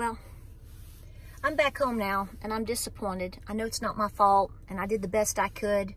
Well, I'm back home now, and I'm disappointed. I know it's not my fault, and I did the best I could.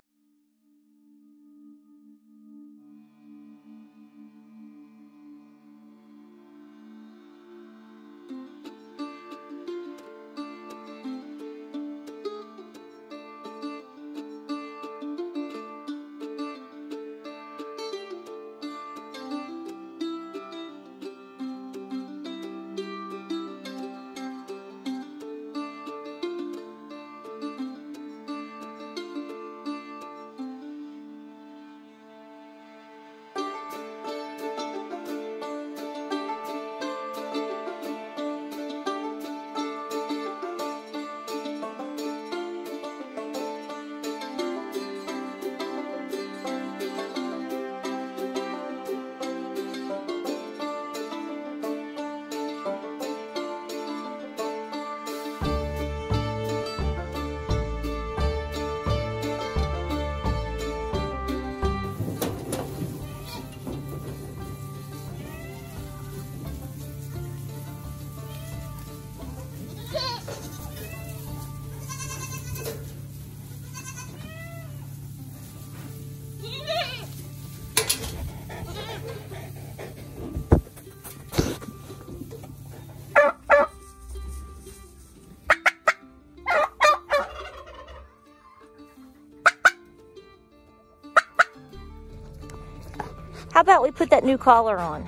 How about we put that new collar on?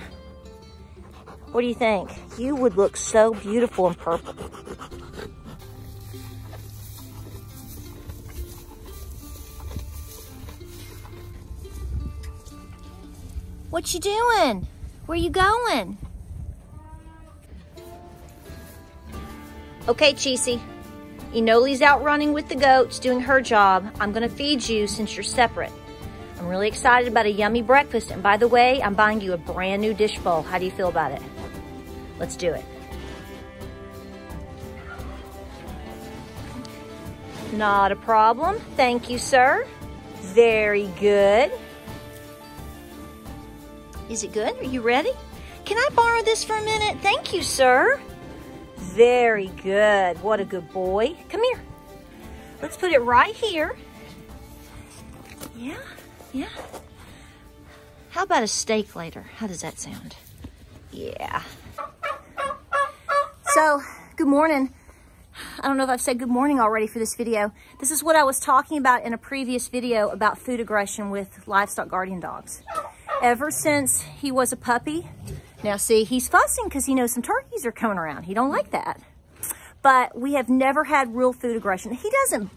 What do you think? You would look so beautiful in purple. What you doing? Where you going? Okay, Cheesy. Enoli's out running with the goats, doing her job. I'm gonna feed you since you're separate. I'm really excited about a yummy breakfast, and by the way, I'm buying you a brand new dish bowl. How do you feel about it? Let's do it. Not a problem. Thank you, sir. Very good. Is it good? Are you ready? Can I borrow this for a minute? Thank you, sir. Very good. What a good boy. Come here. Let's put it right here. Yeah. Yeah. How about a steak later? How does that sound? Yeah. So, good morning. I don't know if I've said good morning already for this video. This is what I was talking about in a previous video about food aggression with livestock guardian dogs. Ever since he was a puppy, now see, he's fussing because he knows some turkeys are coming around. He don't like that. But we have never had real food aggression. He doesn't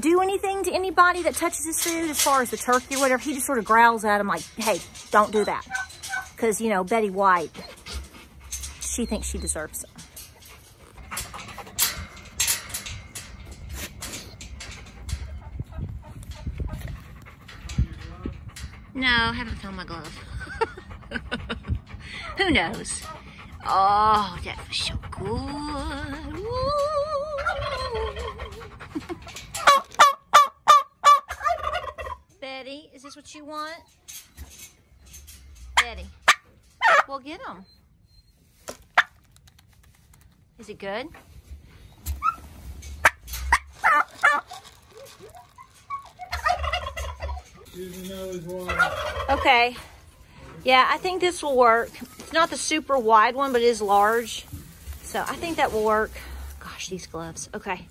do anything to anybody that touches his food, as far as the turkey or whatever. He just sort of growls at him like, hey, don't do that. Because, you know, Betty White, she thinks she deserves it. No, I haven't found my glove. Who knows? Oh, that was so good. Ooh. Betty, is this what you want? Betty, well, get them. Is it good? Okay. Yeah, I think this will work. It's not the super wide one, but it is large. So I think that will work. Gosh, these gloves. Okay.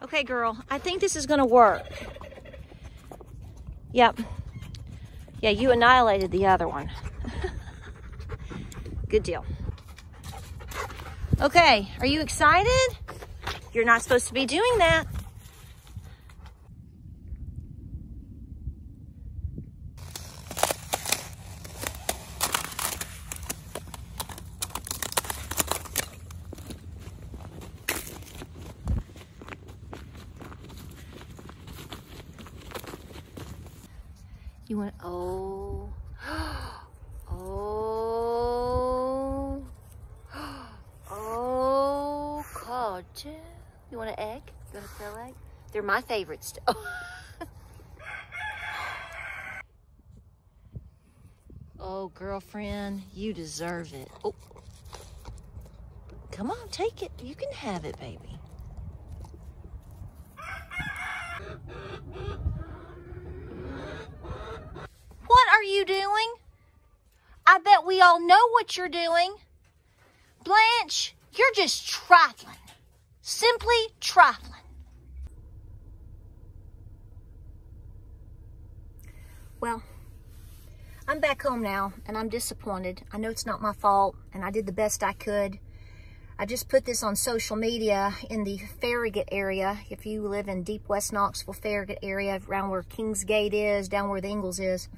Okay, girl, I think this is gonna work. Yep. Yeah, you annihilated the other one. Good deal. Okay, are you excited? You're not supposed to be doing that. You want, oh, oh, oh, God. You want an egg? You want a pearl egg? They're my favorites. Oh, girlfriend, you deserve it. Oh, Come on, take it. You can have it, baby. What are you doing? I bet we all know what you're doing. Blanche, you're just trifling. Simply trifling. Well, I'm back home now, and I'm disappointed. I know it's not my fault, and I did the best I could. I just put this on social media in the Farragut area. If you live in deep West Knoxville, Farragut area, around where Kingsgate is, down where the Ingles is.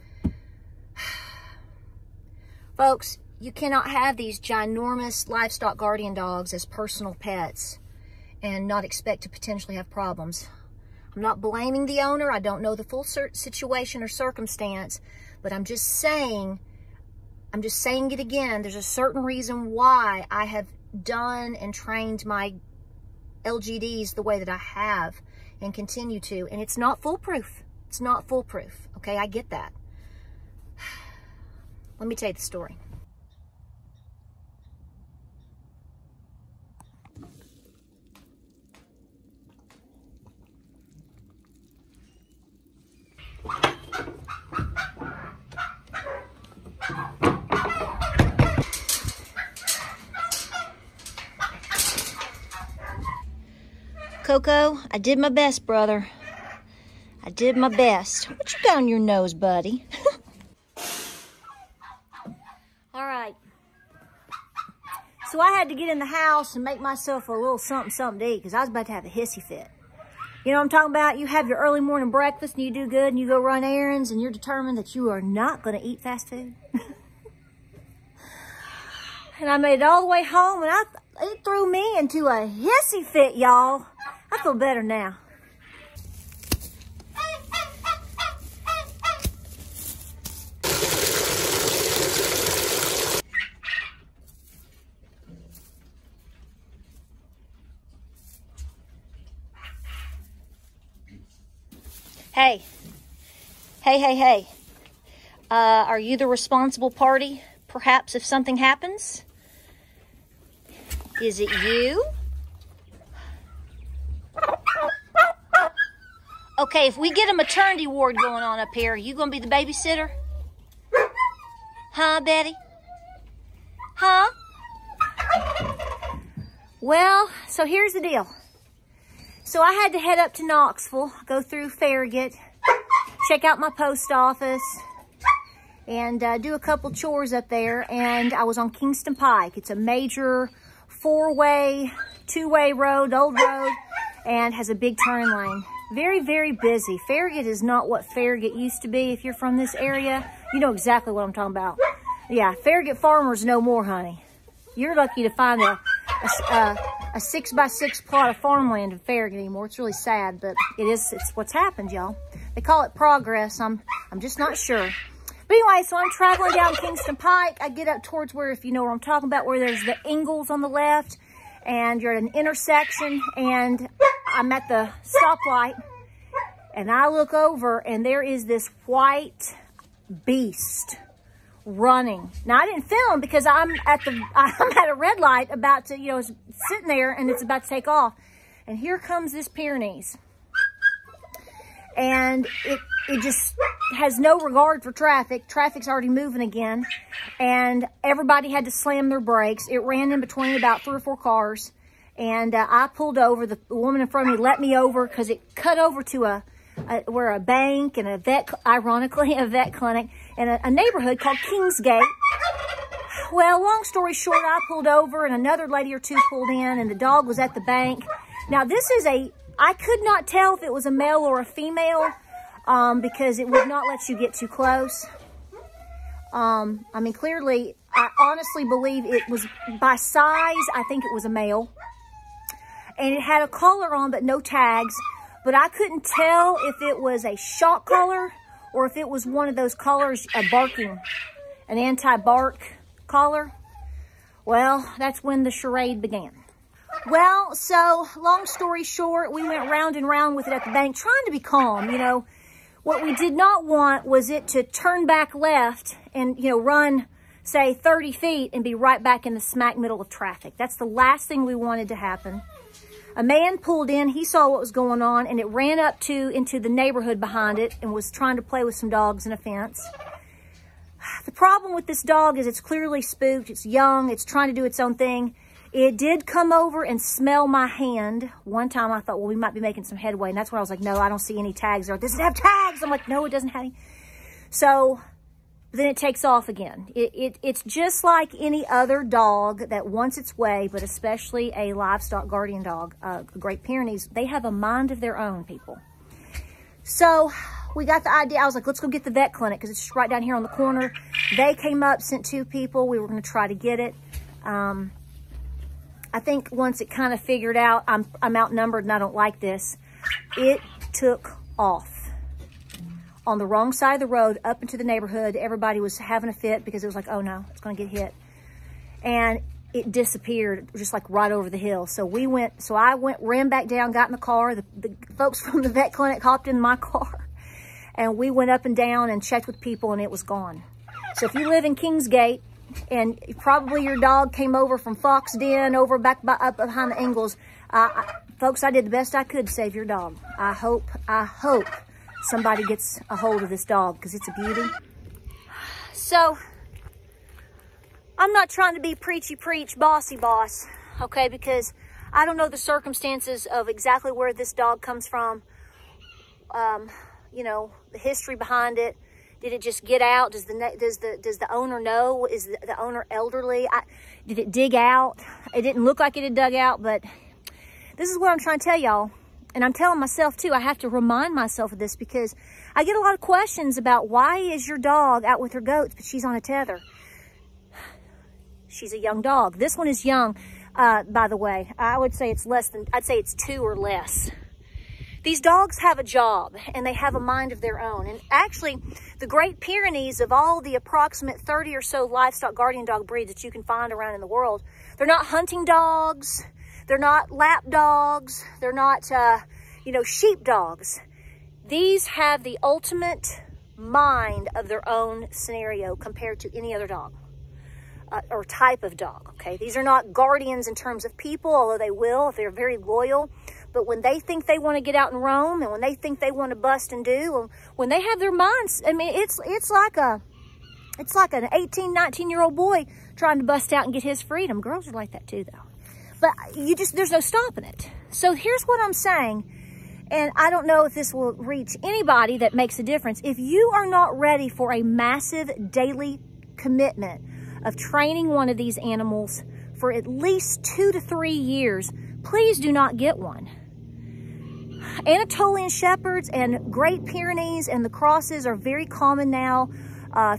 Folks, you cannot have these ginormous livestock guardian dogs as personal pets and not expect to potentially have problems. I'm not blaming the owner. I don't know the full situation or circumstance, but I'm just saying it again. There's a certain reason why I have done and trained my LGDs the way that I have and continue to, and it's not foolproof. It's not foolproof. Okay, I get that. Let me tell you the story. Coco, I did my best, brother. I did my best. What you got on your nose, buddy? All right. So I had to get in the house and make myself a little something to eat because I was about to have a hissy fit. You know what I'm talking about? You have your early morning breakfast and you do good and you go run errands and you're determined that you are not going to eat fast food. And I made it all the way home, and it threw me into a hissy fit, y'all. I feel better now. Hey. Are you the responsible party? Perhaps if something happens? Is it you? Okay, if we get a maternity ward going on up here, are you going to be the babysitter? Huh, Betty? Huh? Well, so here's the deal. So I had to head up to Knoxville, go through Farragut, check out my post office, and do a couple chores up there. And I was on Kingston Pike. It's a major four-way, two-way road, old road, and has a big turn lane. Very, very busy. Farragut is not what Farragut used to be. If you're from this area, you know exactly what I'm talking about. Yeah, Farragut farmers no more, honey. You're lucky to find a 6x6 plot of farmland in Farragut anymore. It's really sad, but it's what's happened, y'all. They call it progress. I'm just not sure. But anyway, so I'm traveling down Kingston Pike. I get up towards where, if you know what I'm talking about, where there's the Ingles on the left, and you're at an intersection, and I'm at the stoplight, and I look over, and there is this white beast running. Now, I didn't film because I'm at a red light about to, you know, it's sitting there, and it's about to take off. And here comes this Pyrenees. And it just has no regard for traffic. Traffic's already moving again. And everybody had to slam their brakes. It ran in between about 3 or 4 cars. And I pulled over. The woman in front of me let me over because it cut over to a bank and a vet, ironically, a vet clinic in a neighborhood called Kingsgate. Well, long story short, I pulled over and another lady or two pulled in and the dog was at the bank. Now, this is I could not tell if it was a male or a female because it would not let you get too close. I mean, clearly, I honestly believe it was, by size, I think it was a male. And it had a collar on, but no tags. But I couldn't tell if it was a shock collar or if it was one of those collars, an anti-bark collar. Well, that's when the charade began. Well, so long story short, we went round and round with it at the bank, trying to be calm. You know, what we did not want was it to turn back left and, you know, run say 30 feet and be right back in the smack middle of traffic. That's the last thing we wanted to happen. A man pulled in, he saw what was going on, and it ran up into the neighborhood behind it and was trying to play with some dogs in a fence. The problem with this dog is it's clearly spooked, it's young, it's trying to do its own thing. It did come over and smell my hand. One time I thought, well, we might be making some headway, and that's when I was like, no, I don't see any tags there. Does it have tags? I'm like, no, it doesn't have any. So then it takes off again. It's just like any other dog that wants its way, but especially a livestock guardian dog, Great Pyrenees. They have a mind of their own, people. So we got the idea. I was like, let's go get the vet clinic because it's right down here on the corner. They came up, sent two people. We were going to try to get it. I think once it kind of figured out, I'm outnumbered and I don't like this, it took off. On the wrong side of the road, up into the neighborhood. Everybody was having a fit because it was like, oh no, it's gonna get hit. And it disappeared just like right over the hill. So we went, ran back down, got in the car. The folks from the vet clinic hopped in my car and we went up and down and checked with people and it was gone. So if you live in Kingsgate and probably your dog came over from Fox Den over back by, up behind the Ingles, folks, I did the best I could to save your dog. I hope somebody gets a hold of this dog because it's a beauty. So I'm not trying to be preachy preach, bossy boss, okay? Because I don't know the circumstances of exactly where this dog comes from. You know, the history behind it. Did it just get out? Does the owner know? Is the owner elderly? Did it dig out? It didn't look like it had dug out, but this is what I'm trying to tell y'all. And I'm telling myself too, I have to remind myself of this because I get a lot of questions about why is your dog out with her goats, but she's on a tether. She's a young dog. This one is young, by the way. I would say it's less than, I'd say it's 2 or less. These dogs have a job and they have a mind of their own. And actually the Great Pyrenees, of all the approximate 30 or so livestock guardian dog breeds that you can find around in the world, they're not hunting dogs. They're not lap dogs. They're not, you know, sheep dogs. These have the ultimate mind of their own scenario compared to any other dog or type of dog, okay? These are not guardians in terms of people, although they will if they're very loyal. But when they think they want to get out and roam and when they think they want to bust and do, and when they have their minds, I mean, it's like an 18, 19-year-old boy trying to bust out and get his freedom. Girls are like that too, though. But you just, there's no stopping it. So here's what I'm saying. And I don't know if this will reach anybody that makes a difference. If you are not ready for a massive daily commitment of training one of these animals for at least 2 to 3 years, please do not get one. Anatolian Shepherds and Great Pyrenees and the crosses are very common now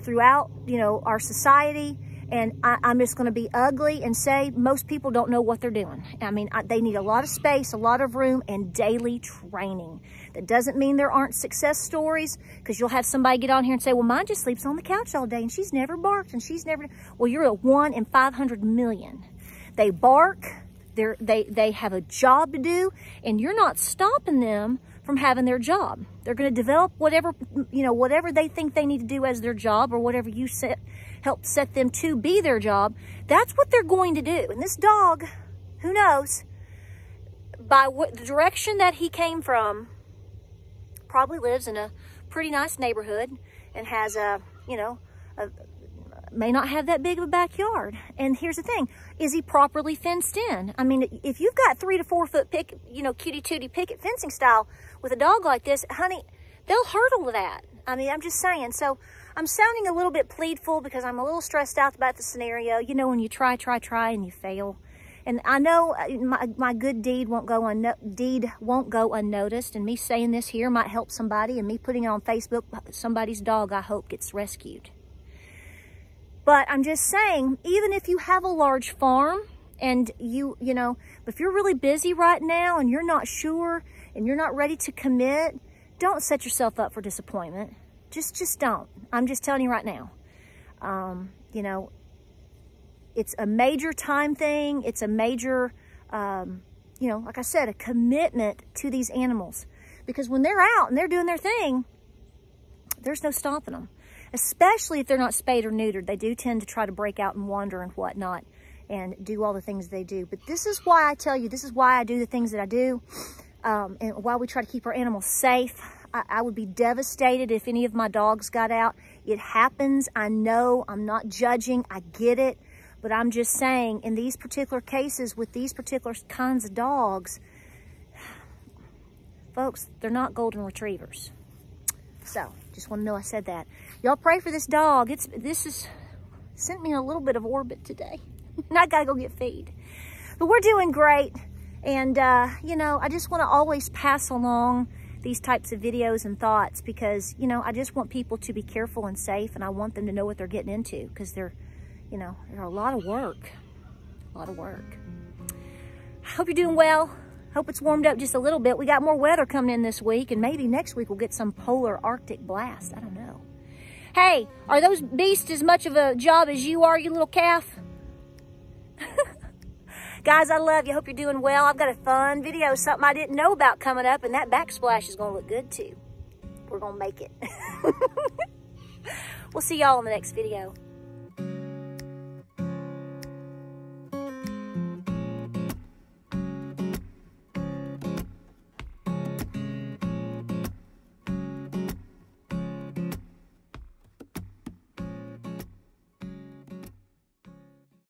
throughout, you know, our society. And I'm just going to be ugly and say most people don't know what they're doing. I mean, they need a lot of space, a lot of room, and daily training. That doesn't mean there aren't success stories, because you'll have somebody get on here and say, well, mine just sleeps on the couch all day, and she's never barked, and she's never... Well, you're a 1 in 500 million. They bark, they have a job to do, and you're not stopping them from having their job. They're going to develop whatever, you know, whatever they think they need to do as their job, or whatever you set... help set them to be their job. That's what they're going to do. And this dog, who knows, by what the direction that he came from, probably lives in a pretty nice neighborhood and has a, you know, may not have that big of a backyard. And here's the thing, is he properly fenced in? I mean, if you've got 3 to 4 foot pick, you know, cutie tootie picket fencing style with a dog like this, honey, they'll hurdle that. I mean, I'm just saying. So I'm sounding a little bit pleadful because I'm a little stressed out about the scenario. You know, when you try and you fail. And I know my good deed won't go unnoticed. And me saying this here might help somebody. And me putting it on Facebook, somebody's dog, I hope, gets rescued. But I'm just saying, even if you have a large farm and you know, if you're really busy right now and you're not sure and you're not ready to commit, don't set yourself up for disappointment. Just don't. I'm just telling you right now. You know, it's a major time thing. It's a major, you know, like I said, a commitment to these animals. Because when they're out and they're doing their thing, there's no stopping them. especially if they're not spayed or neutered. They do tend to try to break out and wander and whatnot and do all the things they do. But this is why I tell you, this is why I do the things that I do, and why we try to keep our animals safe. I would be devastated if any of my dogs got out. It happens. I know. I'm not judging. I get it. But I'm just saying, in these particular cases with these particular kinds of dogs, folks, they're not golden retrievers. So, just want to know I said that. Y'all pray for this dog. This sent me in a little bit of orbit today. And I gotta go get feed. But we're doing great. And, you know, I just want to always pass along these types of videos and thoughts because, you know, I just want people to be careful and safe, and I want them to know what they're getting into because they're a lot of work, I hope you're doing well. Hope it's warmed up just a little bit. We got more weather coming in this week, and maybe next week we'll get some polar Arctic blast. I don't know. Hey, are those beasts as much of a job as you are, you little calf? Guys, I love you. Hope you're doing well. I've got a fun video, something I didn't know about coming up, and that backsplash is going to look good too. We're going to make it. We'll see y'all in the next video.